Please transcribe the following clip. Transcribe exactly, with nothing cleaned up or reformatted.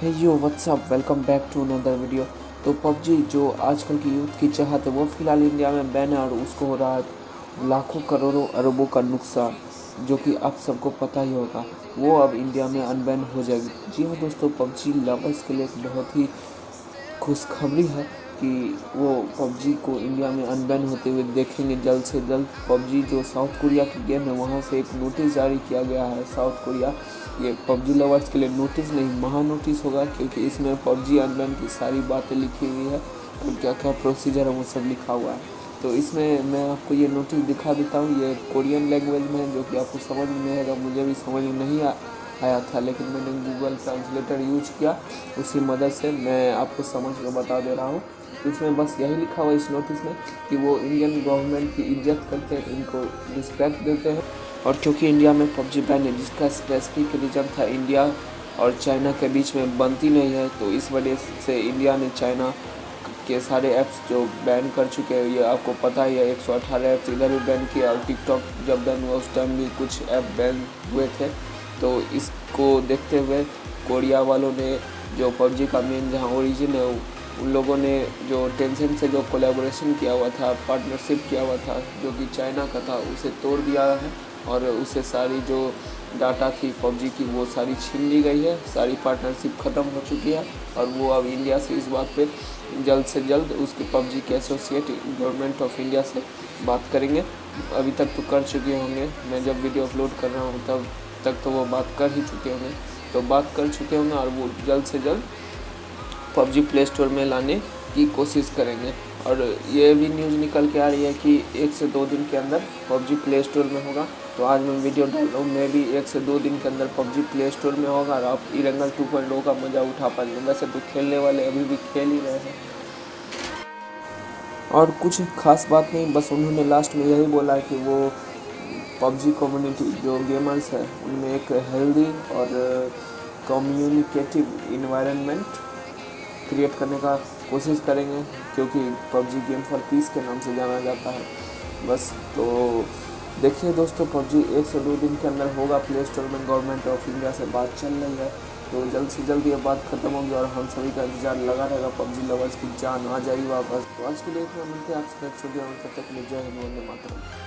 Hey yo what's up, welcome back to another video. तो PUBG जो आजकल की यूथ की चाहत है वो फिलहाल इंडिया में बैन है और उसको हो रहा है लाखों करोड़ों अरबों का नुकसान, जो कि आप सबको पता ही होगा। वो अब इंडिया में अनबैन हो जाएगी। जी हाँ दोस्तों, पबजी लवर्स के लिए एक बहुत ही खुशखबरी है कि वो पबजी को इंडिया में अनबैन होते हुए देखेंगे जल्द से जल्द। पबजी जो साउथ कोरिया की गेम है, वहाँ से एक नोटिस जारी किया गया है। साउथ कोरिया ये पबजी लवर्स के लिए नोटिस नहीं, महा नोटिस होगा, क्योंकि इसमें पबजी अनबैन की सारी बातें लिखी हुई है और क्या क्या प्रोसीजर है वो सब लिखा हुआ है। तो इसमें मैं आपको ये नोटिस दिखा देता हूँ। ये कोरियन लैंग्वेज में, जो कि आपको समझ में आएगा, मुझे भी समझ में नहीं आ, आया था, लेकिन मैंने गूगल ट्रांसलेटर यूज किया, उसकी मदद से मैं आपको समझ कर बता दे रहा हूँ। इसमें बस यही लिखा हुआ इस नोटिस में कि वो इंडियन गवर्नमेंट की इज्जत करते हैं, इनको रिस्पेक्ट देते हैं, और क्योंकि इंडिया में पबजी बैन है, जिसका स्पेसिफिक रीजन था इंडिया और चाइना के बीच में बनती नहीं है, तो इस वजह से इंडिया ने चाइना के सारे ऐप्स जो बैन कर चुके हैं, ये आपको पता ही है। एक सौ अठारह ऐप्स इधर भी बैन किया, और टिकटॉक जब बैन हुआ उस टाइम भी कुछ ऐप बैन हुए थे। तो इसको देखते हुए कोरिया वालों ने, जो पबजी का मेन जहाँ ओरिजिन है, उन लोगों ने जो टेंशन से जो कोलैबोरेशन किया हुआ था, पार्टनरशिप किया हुआ था, जो कि चाइना का था, उसे तोड़ दिया है और उससे सारी जो डाटा थी पबजी की वो सारी छीन ली गई है। सारी पार्टनरशिप ख़त्म हो चुकी है और वो अब इंडिया से इस बात पे जल्द से जल्द उसके पबजी के एसोसिएट गवर्नमेंट ऑफ इंडिया से बात करेंगे। अभी तक तो कर चुके होंगे, मैं जब वीडियो अपलोड कर रहा हूँ तब तक तो वो बात कर ही चुके होंगे, तो बात कर चुके होंगे और वो जल्द से जल्द पबजी प्ले स्टोर में लाने की कोशिश करेंगे। और ये भी न्यूज़ निकल के आ रही है कि एक से दो दिन के अंदर पबजी प्ले स्टोर में होगा। तो आज मैं वीडियो डाल रहा हूँ, मैं भी एक से दो दिन के अंदर पबजी प्ले स्टोर में होगा और आप इरंगल टू पॉइंट ओ का मज़ा उठा पाएंगे। वैसे तो खेलने वाले अभी भी खेल ही रहे हैं और कुछ खास बात नहीं, बस उन्होंने लास्ट में यही बोला कि वो पबजी कम्युनिटी जो गेमर्स है उनमें एक हेल्दी और कम्युनिकेटिव इन्वायरमेंट क्रिएट करने का कोशिश करेंगे, क्योंकि पबजी गेम फॉर पीस के नाम से जाना जाता है। बस तो देखिए दोस्तों, पबजी एक से दो दिन के अंदर होगा प्ले स्टोर में। गवर्नमेंट ऑफ इंडिया से बात चल रही है, तो जल्द से जल्द ये बात खत्म होगी और हम सभी का इंतजार लगा रहेगा। पबजी लवर्स की जान आ जाएगी वापस। तो आज के लिए इतना, मिलते हैं आपसे छोटे, तब तक के लिए जय हिंद, वंदे मातरम।